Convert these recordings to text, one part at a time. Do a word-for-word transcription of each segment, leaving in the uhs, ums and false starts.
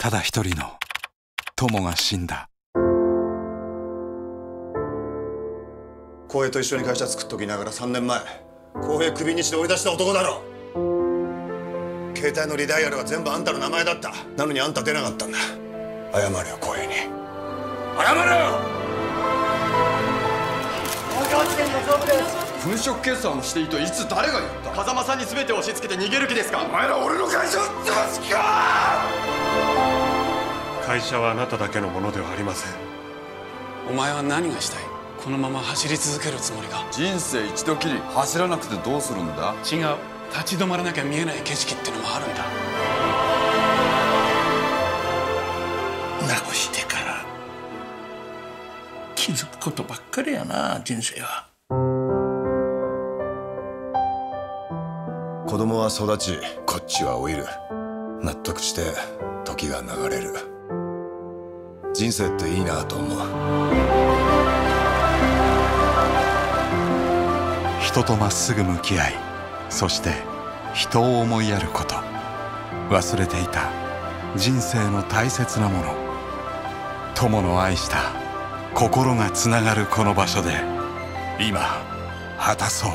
ただ一人の友が死んだ。浩平と一緒に会社作っときながらさんねんまえ、浩平クビにして追い出した男だろ。携帯のリダイヤルは全部あんたの名前だった。なのにあんた出なかったんだ。謝れよ、浩平に。謝れよ。粉飾決算をしていいといつ誰が言った？風間さんに全て押し付けて逃げる気ですか？お前ら俺の会社を潰す気か！会社はあなただけのものではありません。お前は何がしたい？このまま走り続けるつもりか？人生一度きり、走らなくてどうするんだ？違う、立ち止まらなきゃ見えない景色ってのもあるんだ。なくしてから気づくことばっかりやな、人生は。子供は育ち、こっちは老いる。納得して時が流れる。人生っていいなと思う。人とまっすぐ向き合い、そして人を思いやること。忘れていた人生の大切なもの。友の愛した心がつながるこの場所で今果たそう、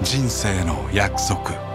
人生の約束。